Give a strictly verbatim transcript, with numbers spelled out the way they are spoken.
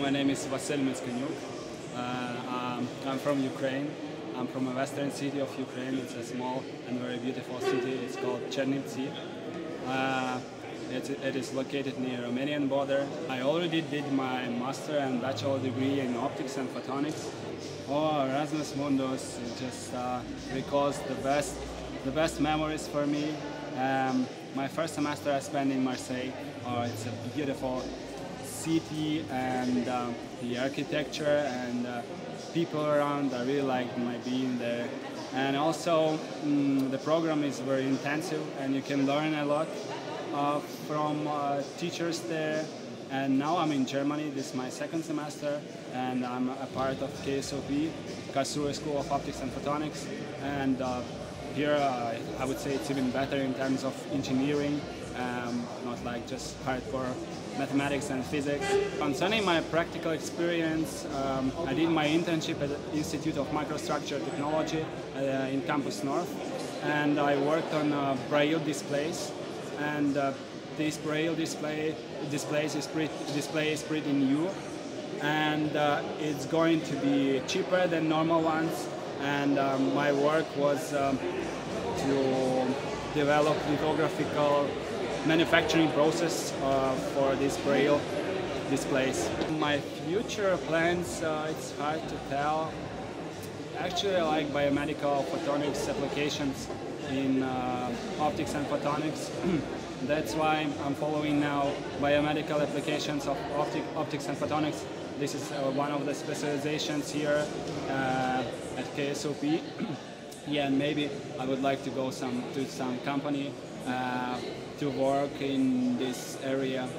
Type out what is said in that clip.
my name is Vasyl Mytskanyuk. Uh, I'm from Ukraine. I'm from a western city of Ukraine. It's a small and very beautiful city. It's called Chernivtsi. Uh, it, it is located near Romanian border. I already did my master and bachelor degree in optics and photonics. Oh, Erasmus Mundus just uh, recalls the best, the best memories for me. Um, my first semester I spent in Marseille. Oh, it's a beautiful city, and um, the architecture and uh, people around. I really liked my being there, and also mm, the program is very intensive, and you can learn a lot uh, from uh, teachers there. And now I'm in Germany. This is my second semester, and I'm a part of K S O P, Karlsruhe School of Optics and Photonics. And uh, here, uh, I would say it's even better in terms of engineering, um, not like just hardcore mathematics and physics. Concerning my practical experience, um, I did my internship at the Institute of Microstructure Technology uh, in Campus North, and I worked on uh, braille displays. And uh, this braille display displays is pretty, display is pretty new, and uh, it's going to be cheaper than normal ones. And um, my work was um, to develop lithographical manufacturing process uh, for these braille displays. My future plans, uh, it's hard to tell. Actually, I like biomedical photonics applications in uh, optics and photonics. That's why I'm following now biomedical applications of optic, optics and photonics. This is uh, one of the specializations here uh, at K S O P. Yeah, and maybe I would like to go some to some company uh, to work in this area.